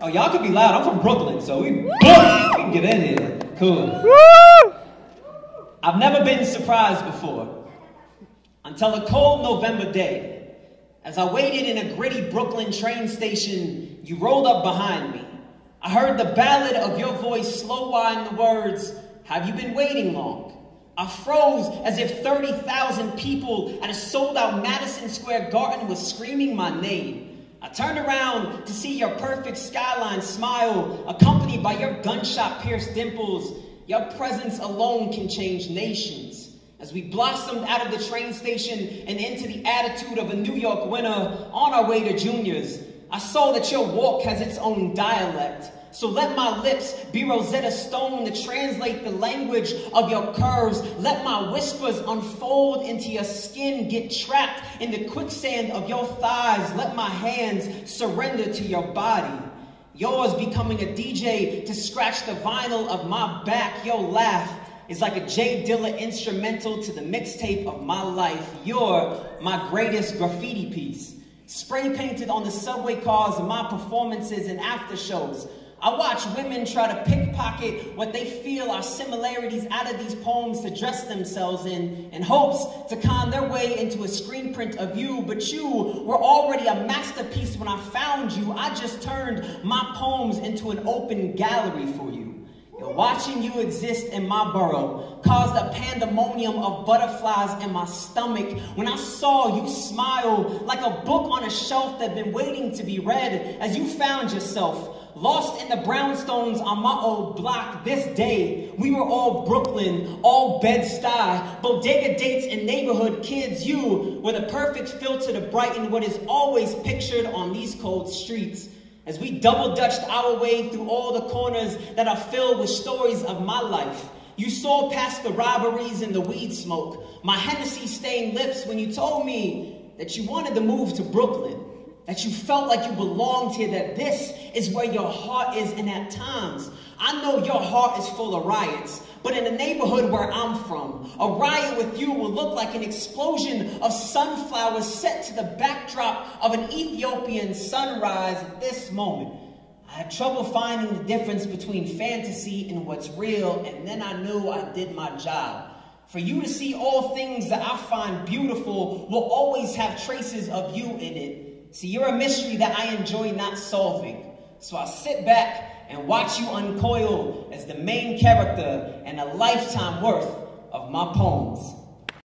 Oh, y'all could be loud. I'm from Brooklyn, so we can get in here. Cool. Woo! I've never been surprised before until a cold November day. As I waited in a gritty Brooklyn train station, you rolled up behind me. I heard the ballad of your voice slow wine the words, "Have you been waiting long?" I froze as if 30,000 people at a sold-out Madison Square Garden was screaming my name. I turned around to see your perfect skyline smile, accompanied by your gunshot-pierced dimples. Your presence alone can change nations. As we blossomed out of the train station and into the attitude of a New York winter on our way to juniors, I saw that your walk has its own dialect. So let my lips be Rosetta Stone to translate the language of your curves. Let my whispers unfold into your skin, get trapped in the quicksand of your thighs. Let my hands surrender to your body. Yours becoming a DJ to scratch the vinyl of my back. Your laugh is like a J. Dilla instrumental to the mixtape of my life. You're my greatest graffiti piece, spray painted on the subway cars of my performances and after shows. I watch women try to pickpocket what they feel are similarities out of these poems to dress themselves in hopes to con their way into a screen print of you. But you were already a masterpiece when I found you. I just turned my poems into an open gallery for you. And watching you exist in my burrow caused a pandemonium of butterflies in my stomach when I saw you smile like a book on a shelf that had been waiting to be read as you found yourself lost in the brownstones on my old block. This day, we were all Brooklyn, all Bed-Stuy, bodega dates and neighborhood kids. You were the perfect filter to brighten what is always pictured on these cold streets. As we double-dutched our way through all the corners that are filled with stories of my life, you saw past the robberies and the weed smoke, my Hennessy-stained lips when you told me that you wanted to move to Brooklyn, that you felt like you belonged here, that this is where your heart is. And at times, I know your heart is full of riots, but in the neighborhood where I'm from, a riot with you will look like an explosion of sunflowers set to the backdrop of an Ethiopian sunrise. At this moment, I had trouble finding the difference between fantasy and what's real, and then I knew I did my job. For you to see all things that I find beautiful will always have traces of you in it. See, you're a mystery that I enjoy not solving. So I sit back and watch you uncoil as the main character and a lifetime worth of my poems.